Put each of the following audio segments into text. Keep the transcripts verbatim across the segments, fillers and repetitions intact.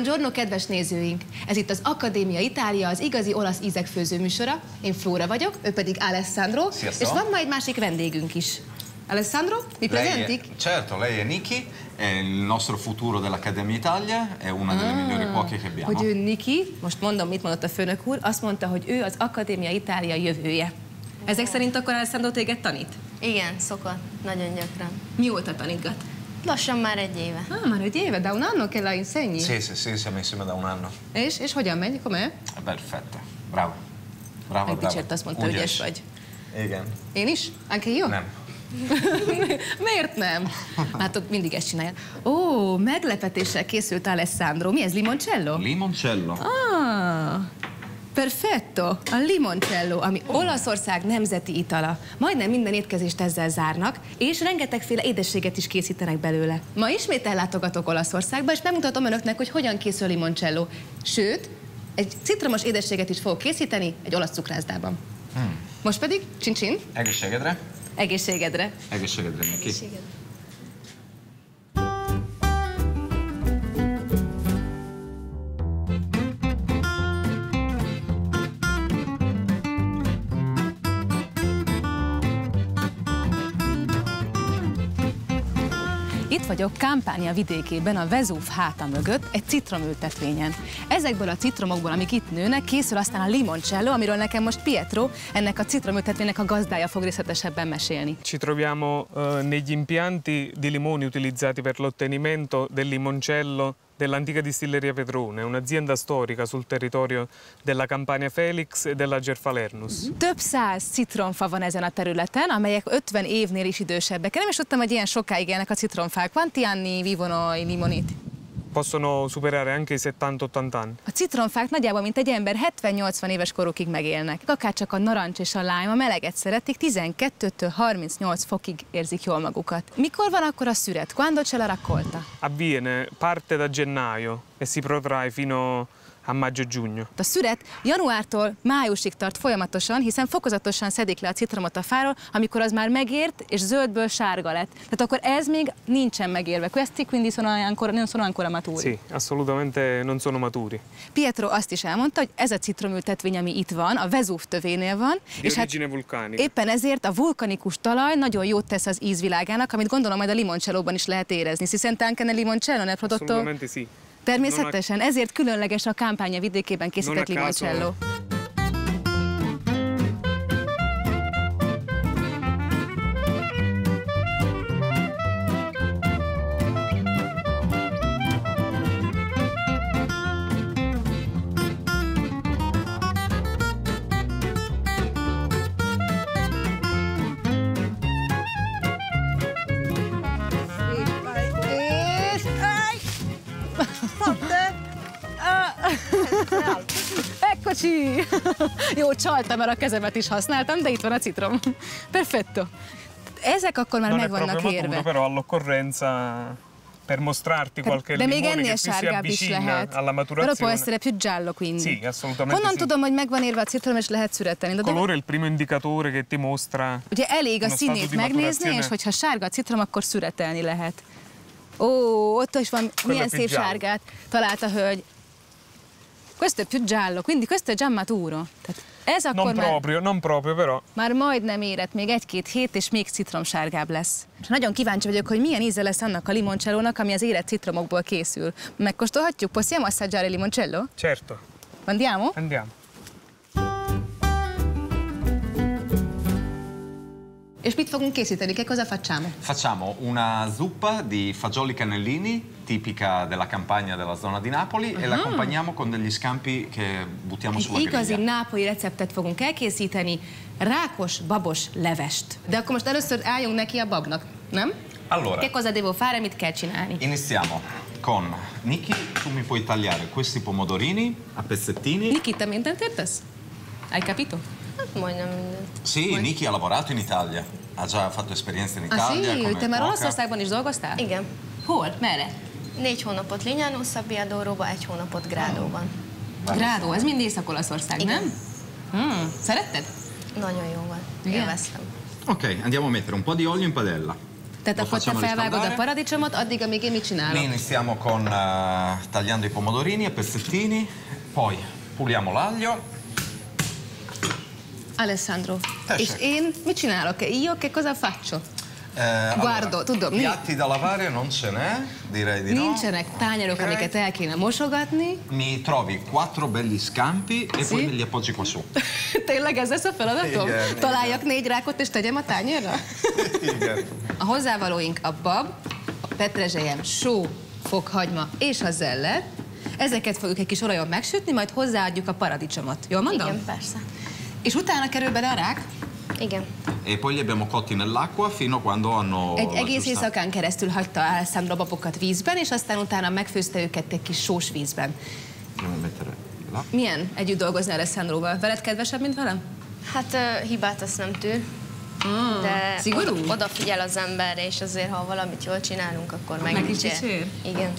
Buongiorno, kedves nézőink! Ez itt az Akadémia Itália, az igazi olasz ízek főzőműsora. Én Flóra vagyok, ő pedig Alessandro. Sziasztok. És van ma egy másik vendégünk is. Alessandro, mi presenti? Certo, lei è Niki, è il nostro futuro dell'Accademia Italia, è una delle ah, migliori cuoche che abbiamo. Hogy ő Niki, most mondom, mit mondott a főnök úr, azt mondta, hogy ő az Akadémia Itália jövője. Ezek szerint akkor Alessandro téged tanít? Igen, szokott, nagyon gyakran. Mióta tanítgat? Lassan már egy éve. Ah, már egy éve, de un anno che la insegni? Sì, sì, sì, siamo insieme da un anno. És, és hogyan megy, komolyan? Perfetta, bravo. Bravo, bravo. Dicsért azt mondta, ügyes vagy. Igen. Én is? Anche io? Nem. Miért nem? Látok, mindig ezt csinálja. Ó, meglepetéssel készült Alessandro. Mi ez, limoncello? Limoncello. Ah, perfetto. A limoncello, ami Olaszország nemzeti itala. Majdnem minden étkezést ezzel zárnak, és rengetegféle édességet is készítenek belőle. Ma ismét ellátogatok Olaszországba, és megmutatom önöknek, hogy hogyan készül a limoncello. Sőt, egy citromos édességet is fogok készíteni egy olasz cukrászdában. Hmm. Most pedig, csin-csin. Egészségedre. Egészségedre. Egészségedre, Niki. Egészségedre. Itt vagyok Campania vidékében, a Vezúv háta mögött, egy citromültetvényen. Ezekből a citromokból, amik itt nőnek, készül aztán a limoncello, amiről nekem most Pietro, ennek a citromültetvénynek a gazdája fog részletesebben mesélni. Ci troviamo uh, negli impianti di limoni utilizzati per l'ottenimento del limoncello dell'antica distilleria Petrone, un'azienda storica sul territorio della Campania Felix e della Gerfalenus. Több száz citromfa van ezen a területen, amelyek ötven évnél is idősebbek. Nem is tudtam, hogy ilyen sokáig élnek a citromfák. Quanti anni vivono i limoneti? Possono superare anche i settanta ottanta anni. A citromfák nagyjából, mint egy ember, hetven-nyolcvan éves korukig megélnek. Akárcsak a narancs és a lájma meleget szeretik, tizenkettőtől harmincnyolc fokig érzik jól magukat. Mikor van akkor a szüret? Quando c'è la raccolta? Avviene parte da gennaio e si protrae fino a maggio-giugno. A szüret januártól májusig tart folyamatosan, hiszen fokozatosan szedik le a citromot a fáról, amikor az már megért és zöldből sárga lett. Tehát akkor ez még nincsen megérve. Questi quindi sono ancora, non sono ancora maturi. Sì, assolutamente non sono maturi. Pietro azt is elmondta, hogy ez a citromültetvény, ami itt van, a Vezúv tövénél van, Di és hát éppen ezért a vulkanikus talaj nagyon jót tesz az ízvilágának, amit gondolom majd a limoncellóban is lehet érezni. Si sente anche nel limoncello nel prodotto? Assolutamente sì. Természetesen, ezért különleges a Campania vidékében készített limoncello. Eccoci! Jó, csaltam, mert a kezemet is használtam, de itt van a citrom. Perfetto. Ezek akkor már meg vannak érve. Però all'occorrenza per mostrarti qualche limone che si avvicina alla maturazione. Però può essere più giallo quindi. Sì, assolutamente. Honnan tudom, hogy megvan érve a citrom és lehet szüretelni? De colore è il primo indicatore che ti mostra. Ugye elég a színét megnézni, és hogyha sárga a citrom, akkor szüretelni lehet. Ó, ott is van, milyen szép sárgát talált a hölgy. Questo è più giallo, quindi questo è già maturo. Tehát ez akkor non proprio, már, non proprio, però. Már majdnem érett, még egy-két hét, és még citromsárgább lesz. És nagyon kíváncsi vagyok, hogy milyen íze lesz annak a limoncellónak, ami az érett citromokból készül. Megkóstolhatjuk? Possiamo assaggiare il limoncello? Certo. Andiamo? Andiamo. E mit fogunk készíteni? Che cosa facciamo? Facciamo una zuppa di fagioli cannellini, tipica della Campania della zona di Napoli, uh-huh. e la accompagniamo con degli scampi che buttiamo sulla griglia. Igazi nápolyi receptet fogunk elkészíteni, rákos babos levest. De akkor most először álljunk neki a babnak, nem? Allora, che cosa devo fare? Mit kell csinálni? Iniziamo con Niki, tu mi puoi tagliare questi pomodorini a pezzettini. Niki, te mindent értesz? Hai capito? Majdnem mindent. Sì, Majd... Niki ha lavorato in Italia. Ha già fatto esperienza in Italia. Ah, sì? Te már Olaszországban is dolgoztál? Igen. Hol? Merre? Négy hónapot Linyánó, Szabiadóróba, egy hónapot Grádóban. Oh. Grádó, ez mind Észak-Olaszország, nem? Hmm. Szeretted? Nagyon jó volt. Élveztem. Ok, andiamo a mettere un po' di olio in padella. Tehát akkor te felvágod a paradicsomot, addig, amíg én mit csinálok? Néni stiamo con uh, tagliando i pomodorini a pezzettini, poi puliamo l'aglio. Alessandro, Tessék. És én mit csinálok? Io che cosa faccio? Eh, Guardo, allora, tudom. Piatti da lavare non ce n'è, direi di no. Nincsenek tányerok, okay. Amiket el kéne mosogatni. Mi trovi quattro belli scampi e sì? Poi me li appoggi qua su. Tényleg ez lesz a feladatom? Igen, találjak igen. Négy rákot és tegyem a tányérra? Igen. A hozzávalóink a bab, a petrezselyem, só, fokhagyma és a zeller. Ezeket fogjuk egy kis olajon megsütni, majd hozzáadjuk a paradicsomot. Jól mondom? Igen, persze. És utána kerül bele a rák? Igen. E poi li abbiamo cotti nell'acqua fino a quando hanno... Egy egész éjszakán keresztül hagyta Alessandro babokat vízben, és aztán utána megfőzte őket egy kis sós vízben. Milyen együtt dolgozni Alessandroval? Veled kedvesebb, mint velem? Hát uh, hibát azt nem tűr. Ah, de szigorú? Oda, odafigyel az emberre, és azért, ha valamit jól csinálunk, akkor megdicsér. Igen.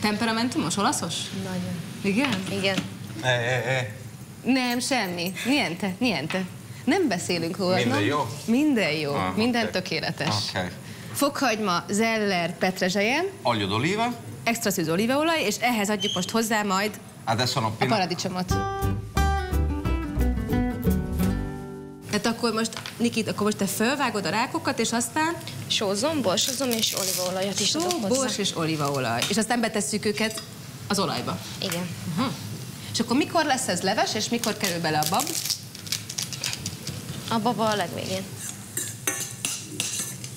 Temperamentumos, olaszos? Nagyon. Igen? Igen. E, e, e. Nem, semmi. Niente, niente. Nem beszélünk róla. Minden jó? Minden jó. Ah, minden okay. Tökéletes. Okay. Fokhagyma, zeller, petrezselyen. Aglio d'oliva. Extra szűz olívaolaj, és ehhez adjuk most hozzá majd Adesso a paradicsomot. Tehát akkor most, Niki, akkor most te fölvágod a rákokat, és aztán... Sózom, borsozom, és olívaolajat is adok hozzá. Só, bors és olívaolaj. És aztán betesszük őket az olajba. Igen. Uh-huh. És akkor mikor lesz ez leves, és mikor kerül bele a bab? A baba a legvégén.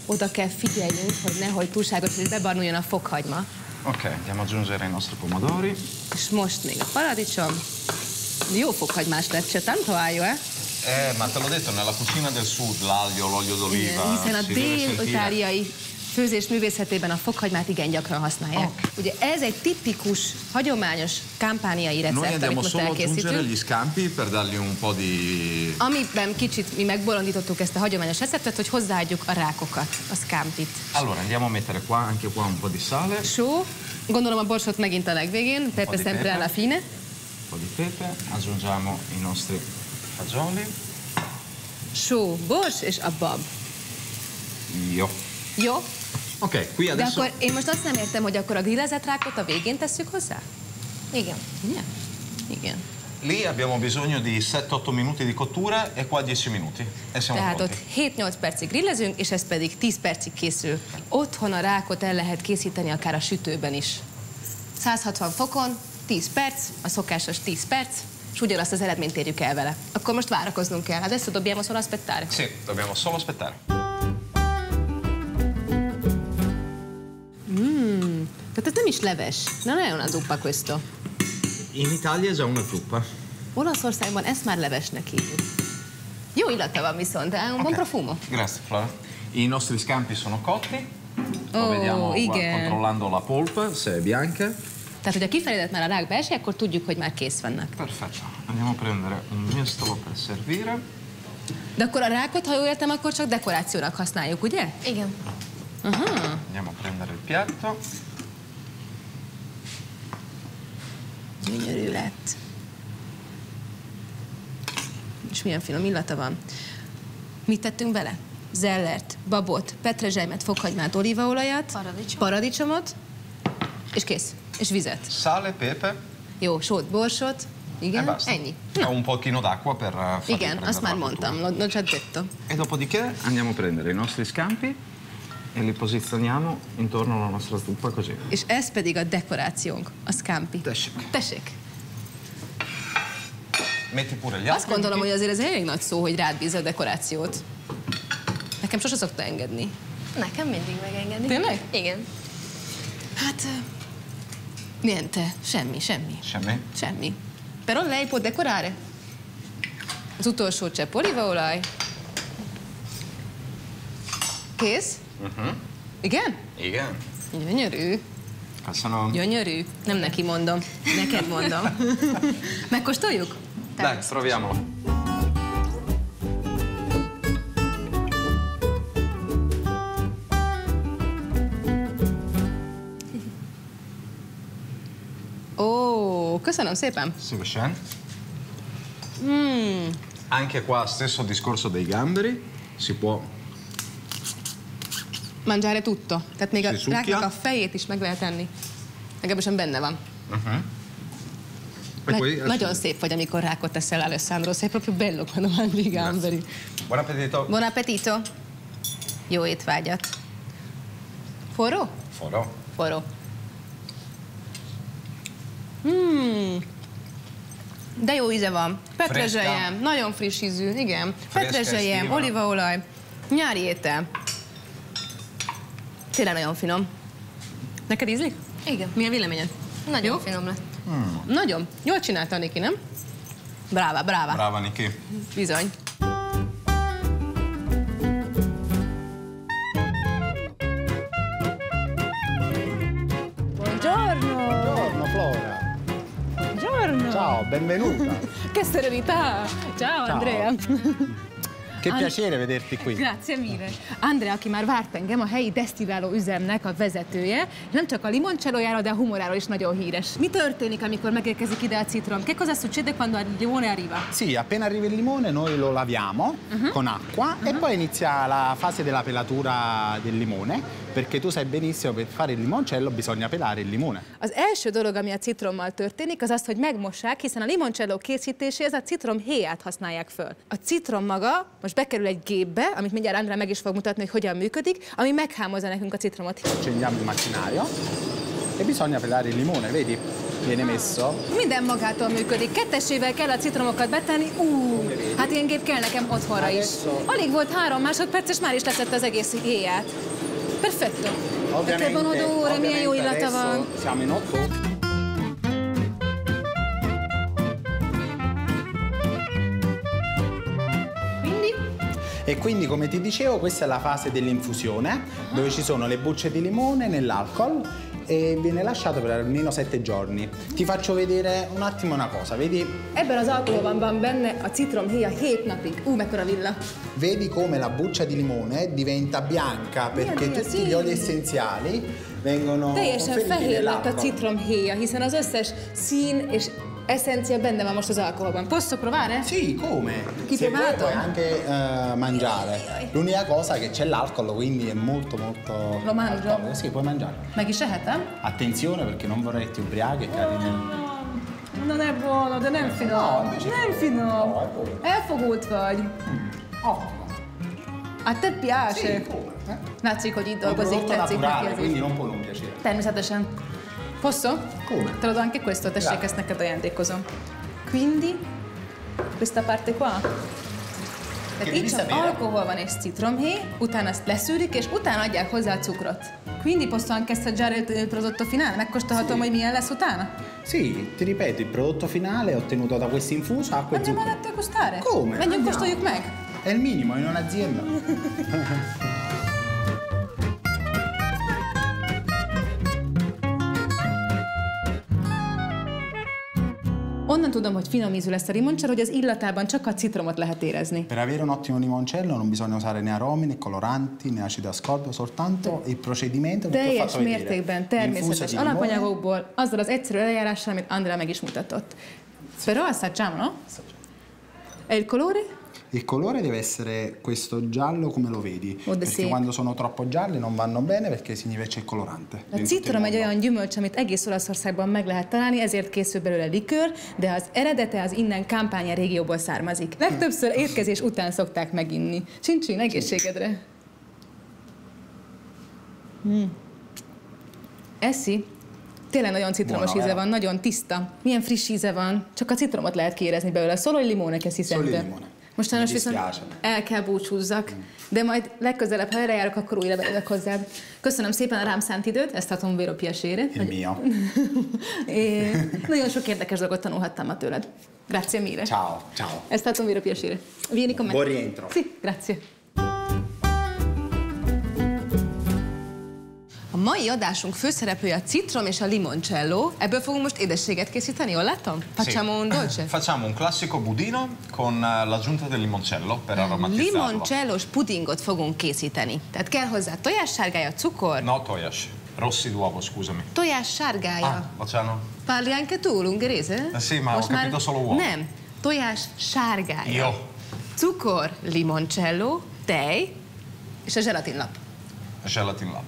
Oda kell figyeljünk, hogy nehogy túlságosan bebarnuljon a fokhagyma. Oké, okay, andiamo aggiungere i nostri pomodori. És most még a paradicsom. Jó fokhagymás lepse, tanto aglio, eh? Eh, ma te l'ho detto, nella cucina del sud, l'aglio, l'olio d'oliva. Hiszen a dél-itáliai főzés művészetében a fokhagymát igen gyakran használják. Okay. Ugye ez egy tipikus, hagyományos kampániai recept, amit most elkészítünk. Amiben kicsit mi megbolondítottuk ezt a hagyományos receptet, hogy hozzáadjuk a rákokat, a scampit. Allora, andiamo a mettere qua, anche qua un po' di sale. Só, gondolom a borsot megint a legvégén, pepe sempre alla fine. Un po' di pepe, aggiungiamo i nostri fagioli. Só, bors és a bab. Jó. Jó? Oké, okay, de akkor én most azt nem értem, hogy akkor a grillezett rákot a végén tesszük hozzá? Igen. Igen. Igen. Lì abbiamo bisogno di sette otto minuti di cottura e qua dieci minuti. E siamo Tehát pronti. ott hét nyolc percig grillezünk, és ez pedig tíz percig készül. Otthon a rákot el lehet készíteni akár a sütőben is. száz hatvan fokon, tíz perc, a szokásos tíz perc, és ugyanazt az eredményt érjük el vele. Akkor most várakoznunk kell. Hát ezt dobbiamo solo aspettare. Sì, dobbiamo solo aspettare. Tehát ez nem is leves. Na, nagyon a zuppa questo. In Italia ez una zuppa. Olaszországban ezt már levesnek hívjuk. Jó illata van viszont, ha un okay. Buon profumo. Grazie, Flora. I nostri scampi sono cotti. Oh, vediamo, igen. Controllando la polpa, se è bianca. Tehát, hogyha kifejlődött már a rák belső, akkor tudjuk, hogy már kész vannak. Perfetto. Andiamo a prendere un miestolo per servire. De akkor a rákot, ha jól értem, akkor csak dekorációnak használjuk, ugye? Igen. Aha. Andiamo a prendere il piatto. Gyönyörű lett. És milyen finom illata van. Mit tettünk bele? Zellert, babot, petrezselymet, fokhagymát, olívaolajat, Paradicsom. paradicsomot, és kész. És vizet. Sale, pepe. Jó, sót, borsot. Igen, e ennyi. No, un pochino d'acqua per far igen, azt már mondtam, non c'è detto. E dopodiché andiamo a prendere i nostri scampi e li posizioniamo intorno alla nostra zuppa così. És ez pedig a dekorációnk, a scampi. Tessék. Tessék. Metti pure gli azt gondolom, hogy azért ez elég nagy szó, hogy rád bízza a dekorációt. Nekem sose szokta engedni. Nekem mindig megengedi. Tényleg? Igen. Hát... Niente, semmi, semmi. Semmi? Semmi. Però lei può decorare. Az utolsó csepp olívaolaj. Kész? Uh-huh. Igen? Igen. Gyönyörű. Köszönöm. Gyönyörű. Nem neki mondom, neked mondom. Megkóstoljuk? Dai, proviamo. Ó, köszönöm szépen. Szívesen. Mm. Anche qua stesso discorso dei gamberi, si può mangiare tutto. Tehát még a ráknak a fejét is meg lehet enni. Legalábbis benne van. Uh-huh. Poi, nagyon szép vagy, amikor rákot teszel, Alessandro. Sei proprio bello quando mangi i gamberi. Buon appetito. Buon appetito. Jó étvágyat. Forró? Forró. Forró. Mm. De jó íze van. Petrezselyem, nagyon friss ízű, igen. Petrezselyem, olívaolaj, nyári étel. Tényleg nagyon finom. Neked ízlik? Igen. Mi a véleményed? Nagyon jó? Finom lett. Hmm. Nagyon. Jól csinálta Niki, nem? Bráva, bráva. Bráva, Niki. Bizony. Buongiorno. Buongiorno, Flora. Buongiorno. Ciao, benvenuta. Che serenità. Ciao, Ciao. Andrea. Che And... piacere vederti qui. Grazie mille. Andrea, aki már várt engem, a helyi desztilláló üzemnek a vezetője, nem csak a limoncellójáról, de a humoráról is nagyon híres. Mi történik, amikor megérkezik ide a citrom? Che cosa succede quando il limone arriva? Sì, appena arriva il limone noi lo laviamo uh-huh. con acqua uh-huh. e poi inizia la fase della pelatura del limone, perché tu sai benissimo per fare il limoncello bisogna pelare il limone. Az első dolog, ami a citrommal történik, az az, hogy megmossák, hiszen a limoncelló készítéséhez a citrom héját használják föl. A citrom maga most bekerül egy gépbe, amit mindjárt Andrea meg is fog mutatni, hogy hogyan működik, ami meghámozza nekünk a citromot. Accendiamo il macchinario e bisogna pelare il limone, vedi? Viene messo. Minden magától működik. Kettesével kell a citromokat betenni. Ú, hát ilyen gép kell nekem otthonra is. Alig volt három másodperc, és már is leszett az egész héját. Perfetto. Perché van odore, milyen jó illata van. Siamo in otto. E quindi, come ti dicevo, questa è la fase dell'infusione, dove ci sono le bucce di limone nell'alcol e viene lasciato per almeno sette giorni. Ti faccio vedere un attimo una cosa, vedi? Ebben az alkoholban van benne a citromhéja hét napig. Ú, mekkora villa! Vedi come la buccia di limone diventa bianca perché mia, mia, tutti sì. gli oli essenziali vengono teljesen fehér lett a citromhéja, hiszen az összes szín és essenza bende ma mostro alcolban. Posso provare? Sì, come? Chi Se vuoi puoi anche uh, mangiare. L'unica cosa è che c'è l'alcol, quindi è molto molto... Lo mangio? Alcol. Sì, puoi mangiare. Ma chi c'è? Attenzione perché non vorrei che ti ubriachi e cadi nel... Non è buono, non è finom. Non è finom. È fogult vagy. Oh. A te piace? Sì, come? Látszik, hogy itt dolgozik, tetszik neki ez is. Quindi non può non piacere. Természetesen. Posso? Come? Te lo do anche questo, tessék, ezt neked ajándékozom. Quindi, questa parte qua. Tehát így csak alkohol van és citromhéj, utána ezt leszűrik, és utána adják hozzá a cukrot. Quindi posso anche assaggiare il prodotto finale? Megkóstolhatom, hogy milyen lesz utána? Sì, ti ripeto, il prodotto finale è ottenuto da questo infuso, acqua e zucchero. Andiamo ad attagustare. Come? Menjünk, kóstoljuk meg. È il minimo in un'azienda. Onnan tudom, hogy finom ízű lesz a limoncello, hogy az illatában csak a citromot lehet érezni. Per avere un ottimo limoncello non bisogna usare né aromi, né coloranti, né acido ascorbico, soltanto il procedimento che ho fatto vedere. Teljes mértékben, természetes alapanyagokból, azzal az egyszerű eljárással, amit Andrea meg is mutatott. Però assaggiamo, no? E il colore? Il colore deve essere questo giallo come lo vedi, oh, perché szép. Quando sono troppo gialli non vanno bene perché significa c'è il colorante. A citrom egy olyan gyümölcs, amit egész Olaszországban meg lehet találni, ezért készül belőle likőr, de az eredete az innen Campania régióból származik. Legtöbbször étkezés után szokták meginni. Csincsin, egészségedre! Mm. Eszi? Tényleg nagyon citromos íze van, nagyon tiszta. Milyen friss íze van, csak a citromot lehet kiérezni belőle. Solo il limone che si sente. Mostanos viszont el kell búcsúzzak, de majd legközelebb, ha erre járok, akkor újra belőlek hozzád. Köszönöm szépen a rám szánt időt, ezt adom Véro Piacere. Mia. Nagyon sok érdekes dolgot tanulhattam ma tőled. Grazie mille. Ciao, ciao. Ezt adom Véro Piacere. Vieni con me. Buon rientro. Sì, grazie. A mai adásunk főszereplője a citrom és a limoncello. Ebből fogunk most édességet készíteni, jól látom? Facciamo un dolce? Facciamo un classico budino con l'aggiunta del limoncello per aromatizzarlo. Limoncellos pudingot fogunk készíteni. Tehát kell hozzá tojás sárgája, cukor? No, tojás. Rossi d'uovo, scusami. Tojás sárgája. Ah, parli anche tu l'ungherese? Eh, sì, ma most ho capito solo uovo. Nem. Tojás sárgája. Jó. Cukor, limoncello, tej és a zselatinlap. gelatin lab.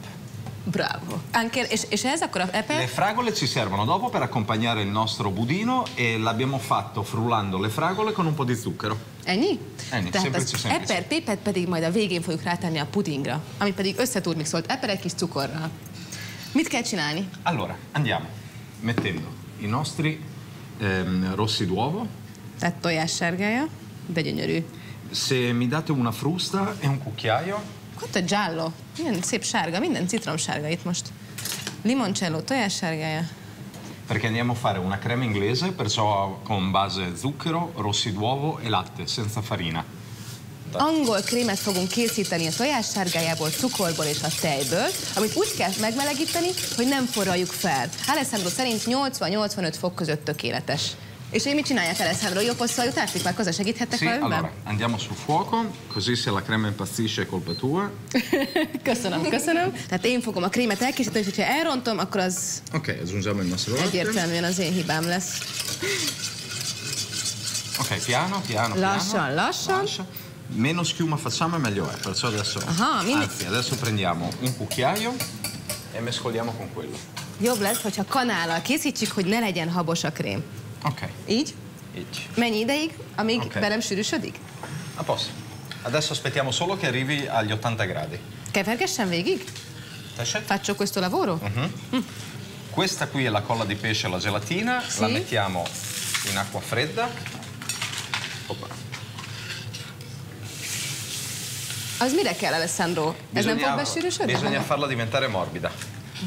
Bravo. Anche, e, e c'è ancora? Le fragole ci servono dopo per accompagnare il nostro budino e l'abbiamo fatto frullando le fragole con un po' di zucchero. Ennyi? Ennyi, semplici, semplici. Eper pépet pedig majd a végén fogjuk rátenni a pudingra, ami pedig összeturmixolt eper egy kis cukorral. Mit kell csinálni? Allora, andiamo mettendo i nostri ehm, rossi d'uovo. Tehát tojássárgája, de gyönyörű. Se mi date una frusta e un cucchiaio. Ott a giallo, milyen szép sárga, minden citromsárga itt most. Limoncello, tojássárgája. Perché andiamo a fare una crema inglese, perciò con base zucchero, rossi d'uovo e latte, senza farina. Angol krémet fogunk készíteni a tojássárgájából, cukorból és a tejből, amit úgy kell megmelegíteni, hogy nem forraljuk fel. Alessandro szerint nyolcvan-nyolcvanöt fok között tökéletes. És én mit csinálják, Alessandro? Io posso aiutartik? Már cosa segíthetek sì, velőben? Allora, andiamo sul fuoco, così se la crema impazzisce è colpa tua. Köszönöm, köszönöm. Tehát én fogom a krémet elkészíteni, és ha elrontom, akkor az... Oké, okay, aggiungiamo il nostro latte. Egyértelműen az én hibám lesz. Oké, okay, piano, piano, piano. Lassan, lassan. Lascia. Meno schiuma facciamo e meglio è, perciò adesso... Aha, mi... Anzi, adesso prendiamo un cucchiaio e mescoliamo con quello. Jobb lesz, hogyha kanállal készítsük, hogy ne legyen habos a krém. Ok. Így? Így. Mennyi ideig, amíg okay. belem sűrűsödik? A posso. Adesso aspettiamo solo che arrivi agli ottanta gradi. Kevergessen végig? Tessék? Faccio questo lavoro? Uh-huh. mm. Questa qui è la colla di pesce alla gelatina, sì. La mettiamo in acqua fredda. Opa. Az mire kell, Alessandro? Bisogna, Ez nem fog besűrűsödni? Bisogna farla diventare morbida.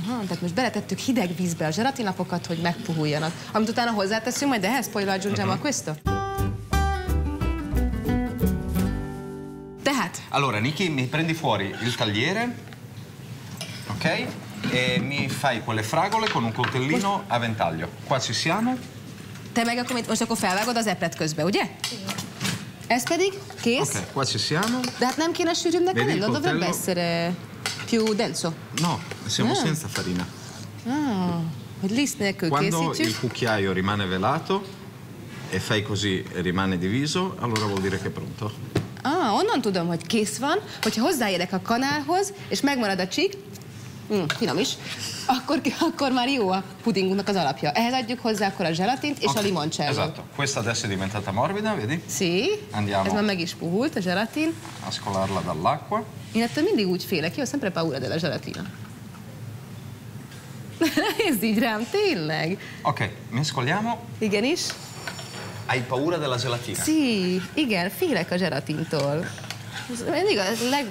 Aha, tehát most beletettük hideg vízbe a zselatinapokat, hogy megpuhuljanak. Amit utána hozzáteszünk, majd ehhez poi lo aggiungiamo a questo. Tehát... Allora, Niki, mi prendi fuori il tagliere, ok? E mi fai quelle fragole con un coltellino most... a ventaglio. Qua ci siamo. Te meg akkor most akkor felvágod az epret közbe, ugye? Igen. Ez pedig kész. Ok, qua ci siamo. De hát nem kéne sűrűbbnek lenni, non dovrebbe essere... più denso? No, siamo ah. senza farina. Ah, quando il cucchiaio rimane velato e fai così e rimane diviso, allora vuol dire che è pronto. Ah, onnan tudom, hogy kész van, hogyha hozzáérek a kanálhoz, és megmarad a csík, mm, finom is, akkor, akkor már jó a pudingunknak az alapja. Ehhez adjuk hozzá akkor a zselatint és okay. a limoncello. Esatto. Questa adesso è diventata morbida, vedi? Sì. Andiamo. Ez már meg is puhult, a zselatin. A scolarla dall'acqua. Én ettől mindig úgy félek, io ho sempre paura della gelatina. Ez így rám, tényleg. Oké, mescoliamo. Igenis. Hai paura della gelatina? Sì, igen, félek a gelatintól. Mindig a leg...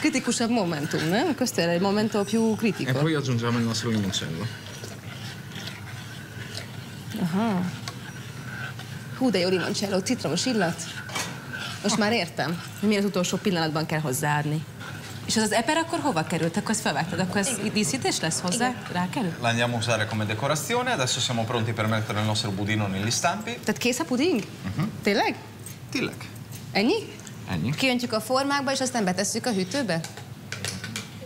kritikusabb momentum, nem? Questo era il momento più critico. E poi aggiungiamo il nostro limoncello. Aha. Hú, de jó limoncello, citromos illat. Most már értem, hogy miért utolsó pillanatban kell hozzáadni. És az az eper akkor hova került? Akkor ezt felvágtad, akkor ez díszítés lesz hozzá? Rákerül? La andiamo a usare come decorazione, adesso siamo pronti per mettere il nostro budino negli stampi. Tehát kész a puding? Uh-huh. Tényleg? Tényleg. Ennyi? Ennyi. Kiöntjük a formákba, és aztán betesszük a hűtőbe?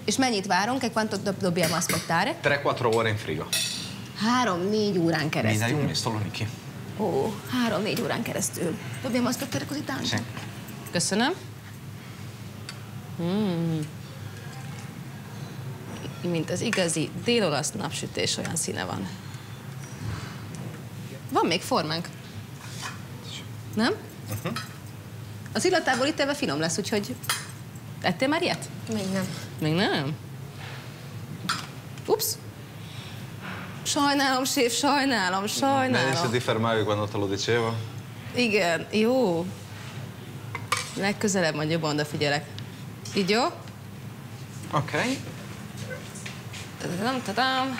És mennyit várunk? E quanto dobbiamo aspettare? tre-quattro ore in frigo. három-négy órán keresztül. Mi dai un mestolo, Niki. Ó, három-négy órán keresztül. Dobbiamo aspettare così tanto. Sí. Köszönöm. Mm. Mint az igazi dél-olasz napsütés, olyan színe van. Van még formánk. Nem? Uh-huh. Az illatából itt elve finom lesz, úgyhogy... Ettél már ilyet? Még nem. Még nem? Ups! Sajnálom, séf, sajnálom, sajnálom. Ne is di fermáljuk, quando te lo dicevo. Igen, jó. Legközelebb majd jobban odafigyelek. Így jó? Oké. Okay. Tadam, tadam.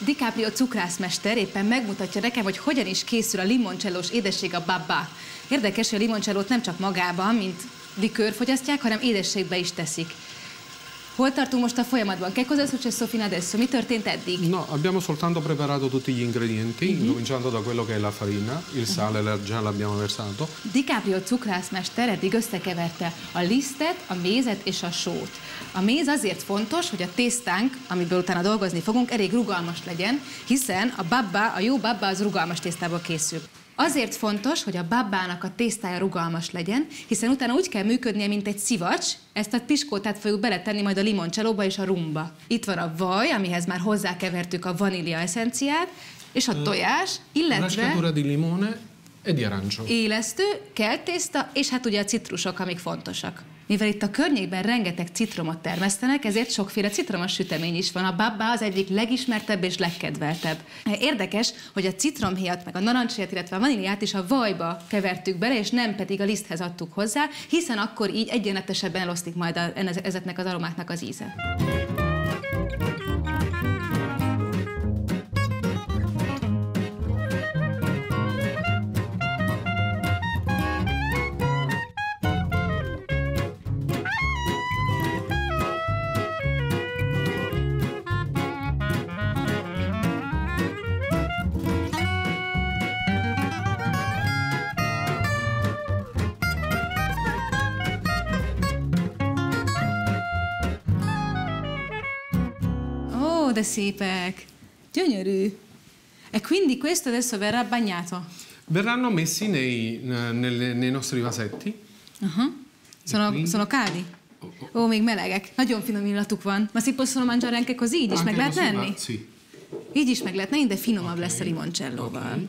DiCaprio cukrászmester éppen megmutatja nekem, hogy hogyan is készül a limoncellós édesség, a babbá. Érdekes, hogy a limoncellót nem csak magában, mint likőr fogyasztják, hanem édességbe is teszik. Hol tartunk most a folyamatban? Che cosa è successo fino adesso? Mi történt eddig? No, abbiamo soltanto preparato tutti gli ingredienti, mm-hmm. cominciando da quello che è la farina, il sale mm-hmm. già l'abbiamo versato. DiCaprio cukrászmester eddig összekeverte a lisztet, a mézet és a sót. A méz azért fontos, hogy a tésztánk, amiből utána dolgozni fogunk, elég rugalmas legyen, hiszen a babbá, a jó babbá az rugalmas tésztából készül. Azért fontos, hogy a babbának a tésztája rugalmas legyen, hiszen utána úgy kell működnie, mint egy szivacs, ezt a piskótát fogjuk beletenni majd a limoncellóba és a rumba. Itt van a vaj, amihez már hozzákevertük a vanília eszenciát, és a tojás, illetve... Una di limone e di arancio. Élesztő, keltészta, és hát ugye a citrusok, amik fontosak. Mivel itt a környékben rengeteg citromot termesztenek, ezért sokféle citromos sütemény is van. A babbá az egyik legismertebb és legkedveltebb. Érdekes, hogy a citromhéjat, meg a narancshéjat, illetve a vaníliát is a vajba kevertük bele, és nem pedig a liszthez adtuk hozzá, hiszen akkor így egyenletesebben elosztik majd a, ezeknek az aromáknak az íze. De szépek, gyönyörű. E quindi questo adesso verrà bagnato? Verranno messi nei, nei, nei nostri vasetti. Uh-huh. sono, quindi... sono cari? Oh, oh. Ó, még melegek. Nagyon finom illatuk van. Ma si possono mangiare anche così? Így is anche meg lehet venni? Sì. Így is meg lehet venni, de finomabb okay. lesz a limoncellóval. Okay.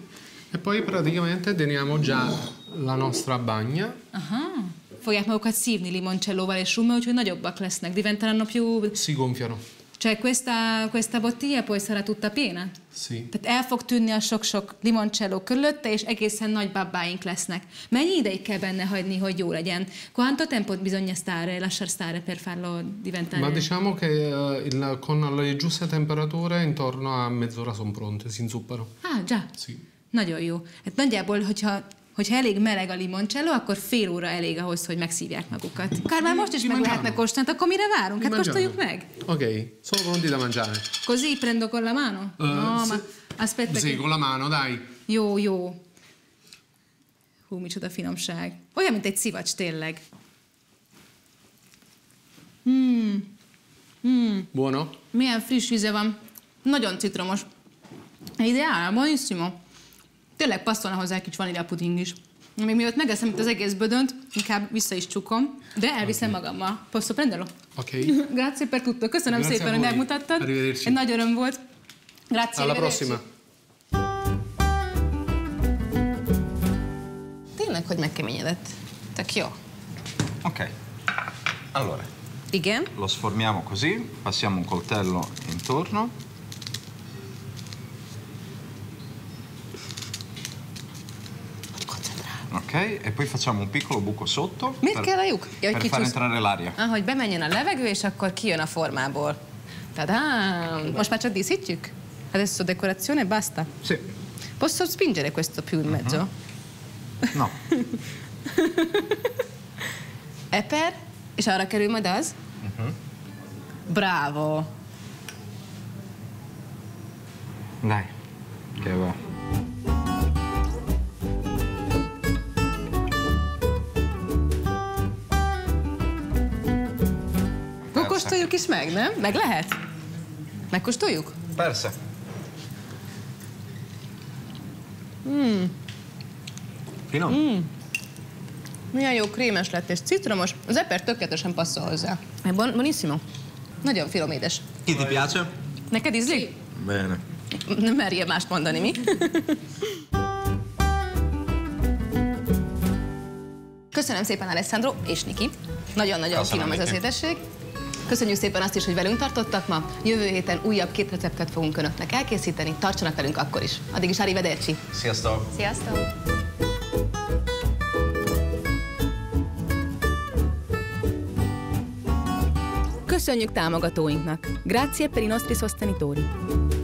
E poi praticamente teniamo già oh. la nostra bagna. Uh-huh. Fogják magukat szívni limoncellóval és rummal, úgyhogy nagyobbak lesznek. Diventeranno più... Si gonfiano. Cioè questa, questa bottiglia poi sarà tutta piena? Sì. Tehát el fog tűnni a sok-sok limoncello körülötte, és egészen nagy babbáink lesznek. Mennyi ideig kell benne hagyni, hogy jó legyen? Quanto tempo bisogna stare, lasciar stare per farlo diventare? Ma diciamo che uh, il, con le giuste temperature intorno a mezz'ora sono pronte, si inzuppano. Ah, già? Sì. Nagyon jó. Hát nagyjából, hogyha... hogyha elég meleg a limoncello, akkor fél óra elég ahhoz, hogy megszívják magukat. Akár már most is meg lehetne kóstolni, akkor mire várunk? Hát kóstoljuk meg. Oké, okay. Sono pronti da mangiare. Così prendo con la mano? Uh, no, ma aspetta. Sì, con la mano, dai. Jó, jó. Hú, micsoda finomság. Olyan, mint egy szivacs, tényleg. Mm. Mm. Buono? Milyen friss íze van. Nagyon citromos. Ideál, buonissimo. Tényleg passzolna hozzá egy kicsi vanília puding is. Még mielőtt megeszem itt az egész bödönt, inkább vissza is csukom, de elviszem okay. magammal. Posso prenderlo? Oké. Okay. Grazie per tutto. Köszönöm Grazie szépen, hogy megmutattad. Egy nagy öröm volt. Grazie. Alla prossima. Tényleg, hogy megkeményedett. Tök jó. Oké. Okay. Allora. Igen? Lo sformiamo così, passiamo un coltello intorno. Ok, e poi facciamo un piccolo buco sotto Mit per, kell lyuk? Ja, per far entrare l'aria. Ah, hogy bemenjen a levegő, és akkor kijön a formából. Tadám! Most már csak díszítjük? Adesso decorazione basta? Sì. Posso spingere questo più in mezzo? Uh-huh. No. Eper, és arra kerül majd az? Uh-huh. Bravo! Dai, che va. Megkóstoljuk is meg, nem? Meg lehet? Megkóstoljuk? Persze. Mm. Finom? Mm. Milyen jó krémes lett és citromos. Az eper tökéletesen passzol hozzá. E bon, buonissimo. Nagyon finom édes. Ki ti piace? Neked ízlik? Bene. Nem merjél mást mondani, mi? Köszönöm szépen, Alessandro és Niki. Nagyon-nagyon finom ez az édesség. Köszönjük szépen azt is, hogy velünk tartottak ma. Jövő héten újabb két receptet fogunk önöknek elkészíteni. Tartsanak velünk akkor is. Addig is arrivederci. Sziasztok! Sziasztok! Köszönjük támogatóinknak. Grazie per i nostri sostenitori.